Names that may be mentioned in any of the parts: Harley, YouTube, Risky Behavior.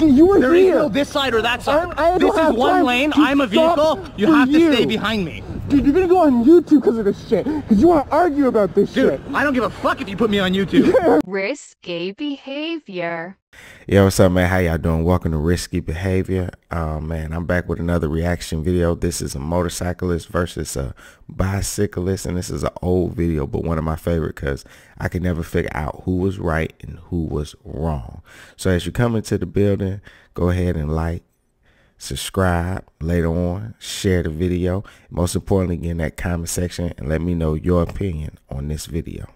You were there here. Is no this side or that side. This is one lane. I'm a vehicle. You have to stay behind me. Dude, you're gonna go on YouTube because of this shit. Because you want to argue about this shit. Dude, I don't give a fuck if you put me on YouTube. Risky Behavior. Yo, what's up, man? How y'all doing? Welcome to Risky Behavior. Man, I'm back with another reaction video. This is a motorcyclist versus a bicyclist. And this is an old video, but one of my favorite because I could never figure out who was right and who was wrong. So as you come into the building, go ahead and like, subscribe, later on share the video, most importantly get in that comment section and let me know your opinion on this video.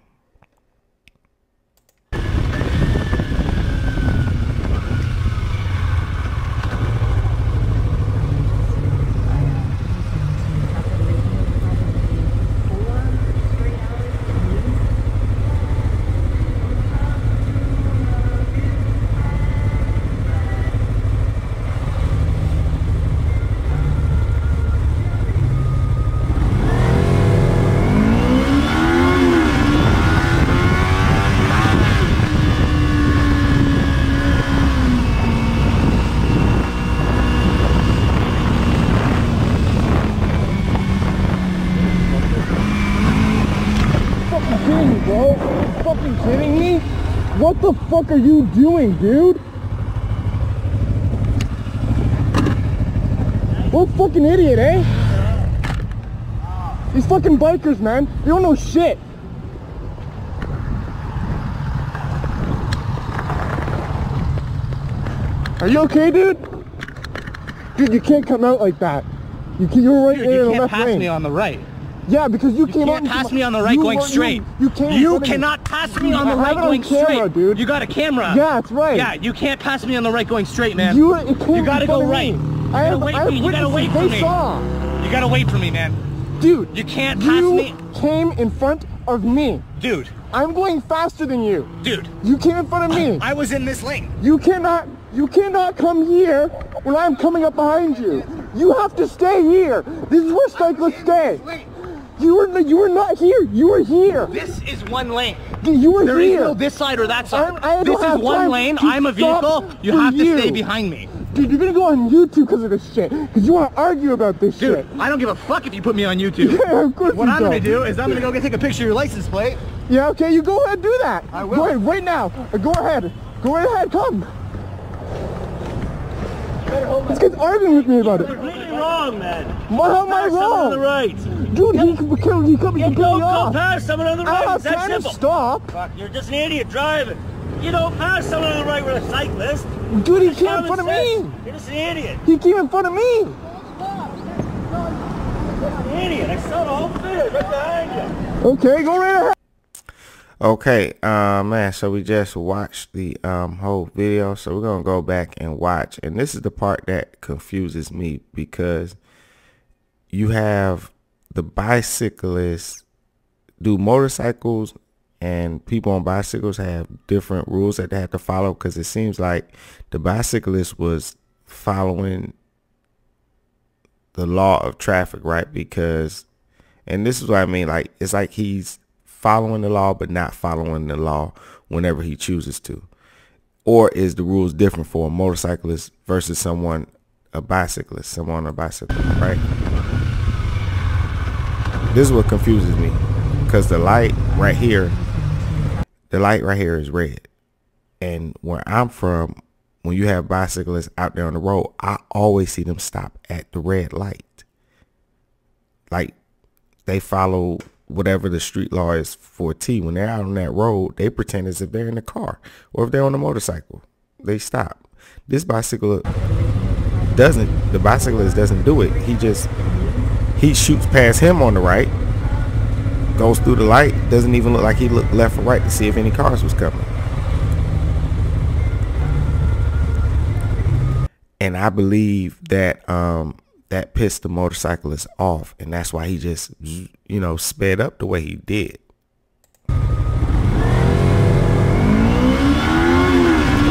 Bro, are you fucking kidding me? What the fuck are you doing, dude? What a fucking idiot, eh? These fucking bikers, man, they don't know shit. Are you okay, dude? Dude, you can't come out like that. You're right there in the left lane. Dude, you can't pass me on the right. Yeah, because you came out. You can't pass me on the right going straight. You cannot pass me on the right going straight, dude. You got a camera. Yeah, that's right. Yeah, you can't pass me on the right going straight, man. You gotta go right. You gotta wait for me. You gotta wait for me. You gotta wait for me, man. Dude, you can't pass me. You came in front of me, dude. I'm going faster than you, dude. You came in front of me. I was in this lane. You cannot come here when I'm coming up behind you. You have to stay here. This is where cyclists stay. You were not here. You were here. This is one lane. You were here. There is no this side or that side. This is one lane. I'm a vehicle. You have to stay behind me. Dude, you're gonna go on YouTube because of this shit. Because you want to argue about this shit. Dude, I don't give a fuck if you put me on YouTube. Yeah, of course you don't. What I'm gonna do is I'm gonna go take a picture of your license plate. Yeah, okay, you go ahead and do that. I will. Go ahead, right now. Go ahead. Go right ahead. Come. This guy's arguing with me about it. You're completely wrong, man. How am I wrong? You're on the right. Dude, he could be off. Go past someone on the right. I'm trying to stop. Fuck, you're just an idiot driving. You don't pass someone on the right with a cyclist. Dude, he came in front of me. You're just an idiot. He came in front of me. You're an idiot. I saw the whole thing right behind you. Okay, go right ahead. Okay, man, so we just watched the whole video. So we're going to go back and watch. And this is the part that confuses me because you have the bicyclists do motorcycles and people on bicycles have different rules that they have to follow because it seems like the bicyclist was following the law of traffic, right? Because, and this is what I mean, like, it's like he's following the law but not following the law whenever he chooses to. Or is the rules different for a motorcyclist versus someone on a bicycle, right? This is what confuses me because the light right here is red. And where I'm from, when you have bicyclists out there on the road, I always see them stop at the red light. Like they follow whatever the street law is for T. When they're out on that road, they pretend as if they're in the car or if they're on a motorcycle, they stop. This bicyclist doesn't. The bicyclist doesn't do it. He shoots past him on the right, goes through the light, doesn't even look like he looked left or right to see if any cars was coming. And I believe that that pissed the motorcyclist off, and that's why he just, you know, sped up the way he did.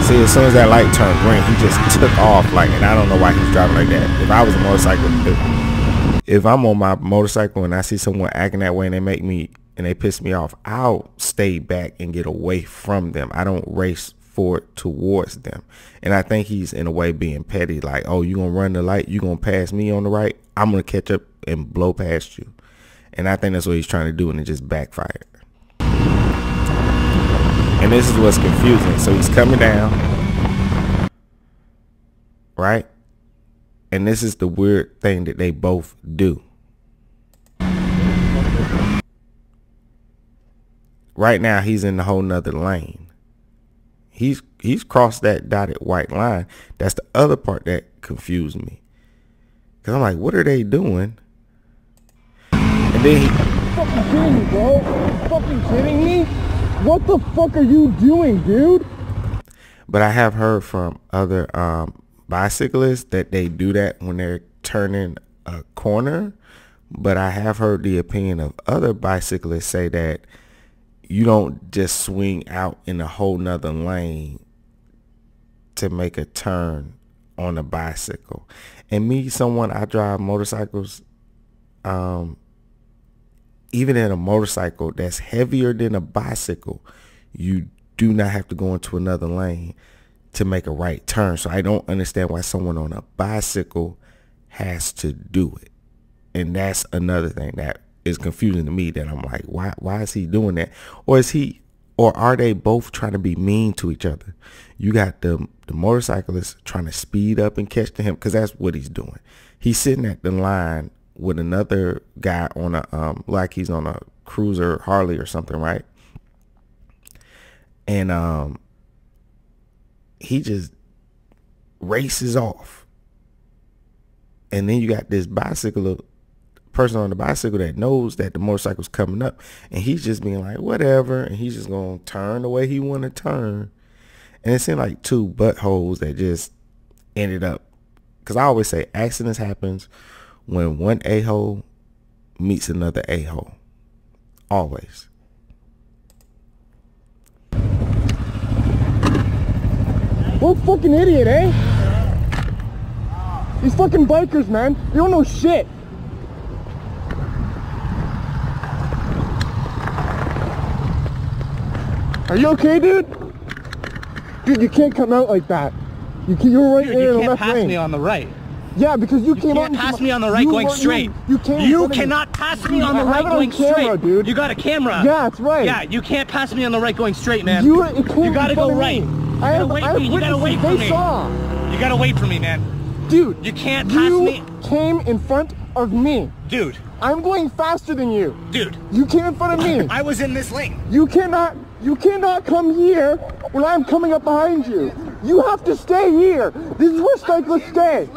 See, as soon as that light turned green, he just took off like, and I don't know why he's driving like that. If I was a motorcyclist, if I'm on my motorcycle and I see someone acting that way and they piss me off, I'll stay back and get away from them. I don't race forward towards them. And I think he's in a way being petty, like, oh, you're going to run the light, you're going to pass me on the right, I'm going to catch up and blow past you. And I think that's what he's trying to do, and it just backfired. And this is what's confusing. So he's coming down, right? And this is the weird thing that they both do. Right now, he's in a whole nother lane. He's crossed that dotted white line. That's the other part that confused me. Because I'm like, what are they doing? And then he... What the fuck are you doing, bro? Are you fucking kidding me? What the fuck are you doing, dude? But I have heard from other bicyclists that they do that when they're turning a corner. But I have heard the opinion of other bicyclists say that you don't just swing out in a whole nother lane to make a turn on a bicycle. And me, someone, I drive motorcycles. Even in a motorcycle that's heavier than a bicycle, you do not have to go into another lane to make a right turn. So I don't understand why someone on a bicycle has to do it. And that's another thing that is confusing to me, that I'm like, why is he doing that? Or is he, or are they both trying to be mean to each other? You got the motorcyclist trying to speed up and catch to him, because that's what he's doing. He's sitting at the line with another guy on a like he's on a cruiser Harley or something, right? And he just races off. And then you got this bicycle person on the bicycle that knows that the motorcycle's coming up, and he's just being like, whatever, and he's just gonna turn the way he wanna turn. And it seemed like two buttholes that just ended up, because I always say accidents happens when one a-hole meets another a-hole, always. What a fucking idiot, eh? These fucking bikers, man, they don't know shit. Are you okay, dude? Dude, you can't come out like that. You're right there in the left lane. You can't pass me on the right. Yeah, because you came out. You can't pass me on the right going straight. You cannot pass me on the right going straight, dude. You got a camera. Yeah, that's right. Yeah, you can't pass me on the right going straight, man. You gotta go right. You gotta wait for me. You gotta wait for me, man. Dude, you can't pass me. You came in front of me. Dude. I'm going faster than you. Dude. You came in front of me. I was in this lane. You cannot come here when I'm coming up behind you. You have to stay here. This is where cyclists stay.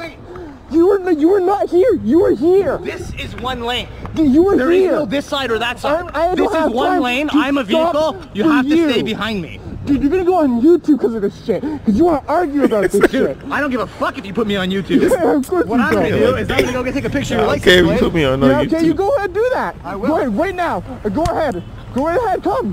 You were not here. You were here. This is one lane. You were here. There is no this side or that side. This is one lane. I'm a vehicle. You have to stay behind me. Dude, you're gonna go on YouTube because of this shit. Because you want to argue about this shit. I don't give a fuck if you put me on YouTube. Yeah, of course. What I'm gonna do is I'm gonna go take a picture of your license plate. Okay, you put me on YouTube. Okay, you go ahead and do that. I will. Go ahead, right now. Go ahead. Go right ahead. Come.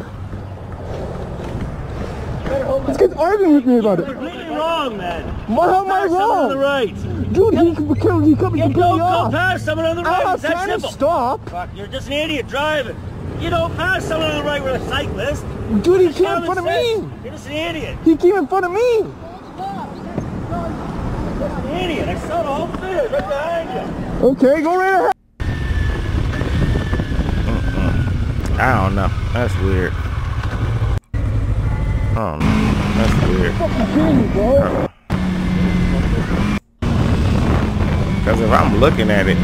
This kid's arguing with me about it. You're completely wrong, man. How am I wrong? On the right. Dude, he cut me completely off. You don't go past someone on the right. I'm not trying to stop. Fuck, you're just an idiot driving. You don't pass someone on the right with a cyclist. Dude, he came in front of me. You're just an idiot. He came in front of me. You're just an idiot. I saw the whole thing right behind you. Okay, go right ahead. I don't know. That's weird. That's weird. Because if I'm looking at it,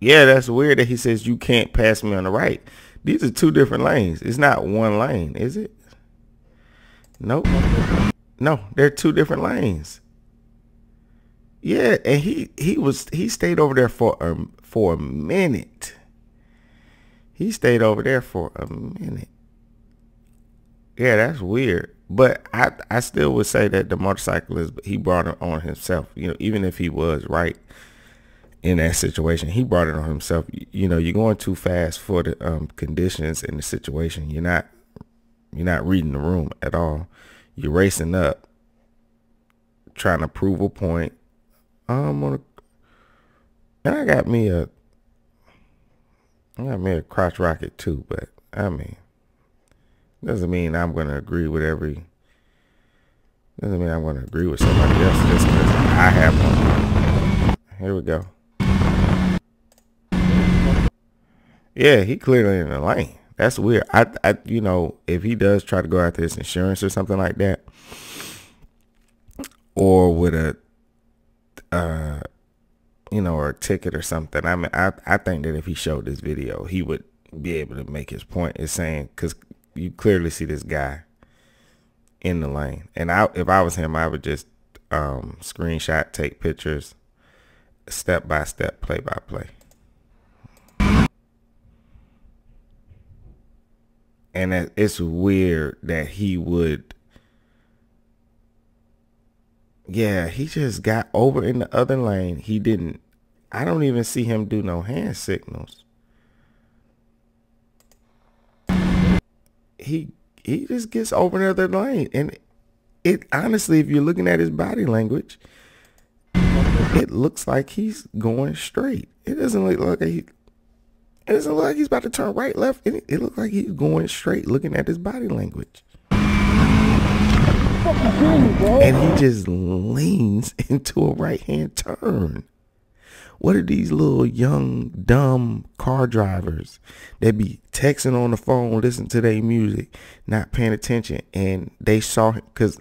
yeah, that's weird that he says you can't pass me on the right. These are two different lanes. It's not one lane, is it? Nope. No, they're two different lanes. Yeah, and he stayed over there for a minute. He stayed over there for a minute. Yeah, that's weird. But I still would say that the motorcyclist, he brought it on himself. You know, even if he was right in that situation, he brought it on himself. You know, you're going too fast for the conditions in the situation. You're not reading the room at all. You're racing up, trying to prove a point. And I got me a crotch rocket too, but I mean, Doesn't mean I'm going to agree with somebody else just because I have one. Here we go. Yeah, he clearly in the lane. That's weird. I you know, if he does try to go after his insurance or something like that, or with a, you know, or a ticket or something. I mean, I think that if he showed this video, he would be able to make his point. It's saying, because you clearly see this guy in the lane, and if I was him, I would just screenshot, take pictures, step by step, play by play, and it's weird that he would. Yeah, he just got over in the other lane. He didn't. I don't even see him do no hand signals. He just gets over in the other lane, and it honestly, if you're looking at his body language, it looks like he's going straight. It doesn't look like it doesn't look like he's about to turn right, left. It looks like he's going straight, looking at his body language. And he just leans into a right-hand turn. What are these little young, dumb car drivers that be texting on the phone, listening to their music, not paying attention? And they saw him, because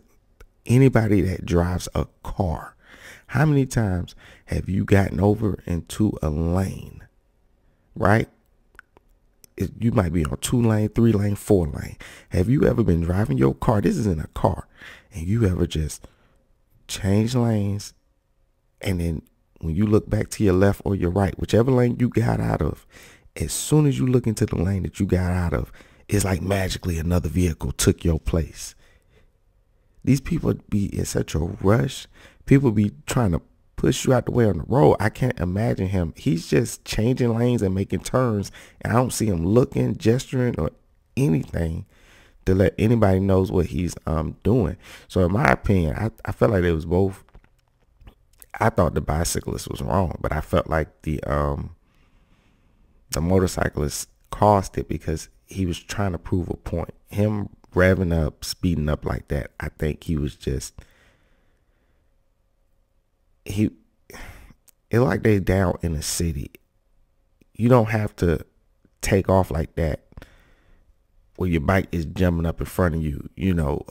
anybody that drives a car, how many times have you gotten over into a lane, right? You might be on 2-lane, 3-lane, 4-lane. Have you ever been driving your car? This is in a car. And you ever just change lanes, and then when you look back to your left or your right, whichever lane you got out of, as soon as you look into the lane that you got out of, it's like magically another vehicle took your place. These people be in such a rush. People be trying to push you out the way on the road. I can't imagine him. He's just changing lanes and making turns, and I don't see him looking, gesturing, or anything to let anybody knows what he's doing. So in my opinion, I felt like it was both. I thought the bicyclist was wrong, but I felt like the motorcyclist caused it because he was trying to prove a point. Him revving up, speeding up like that, I think he was just it like they down in the city. You don't have to take off like that when your bike is jumping up in front of you. You know,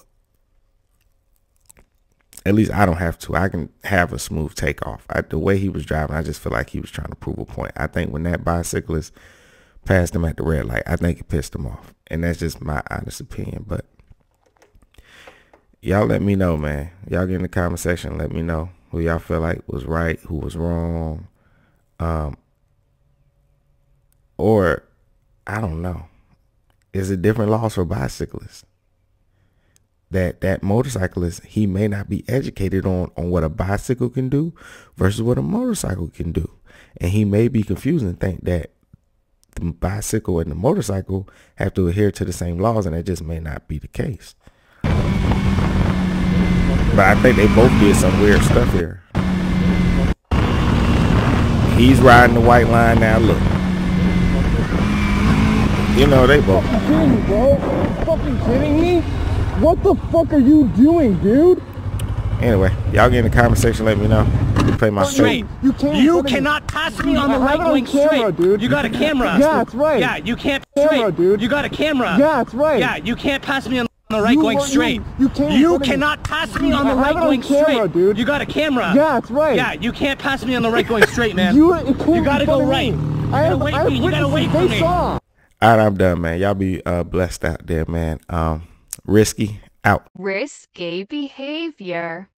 at least I don't have to. I can have a smooth takeoff. The way he was driving, I just feel like he was trying to prove a point. I think when that bicyclist passed him at the red light, I think it pissed him off, and that's just my honest opinion. But y'all let me know, man. Y'all get in the comment section, let me know who y'all feel like was right, who was wrong, or I don't know. Is it different laws for bicyclists? That motorcyclist, he may not be educated on what a bicycle can do versus what a motorcycle can do, and he may be confused and think that the bicycle and the motorcycle have to adhere to the same laws, and that just may not be the case. But I think they both did some weird stuff here. He's riding the white line now, look. You know, they both. Fucking kidding, bro. Are you fucking kidding me? What the fuck are you doing, dude? Anyway, y'all get in the comment section, let me know. Play my straight. You cannot pass me on the right wing straight. Dude. You got a camera. Yeah, that's right. Yeah, you can't straight. Dude. You got a camera. Yeah, that's right. Yeah, you can't pass me on the right going straight. You cannot pass me on the right going straight. Dude. You got a camera. Yeah, that's right. Yeah, you can't pass me on the right going straight, man. You gotta go right. You gotta wait for me. You gotta wait for me. All right, I'm done, man. Y'all be blessed out there, man. Risky out. Risky behavior.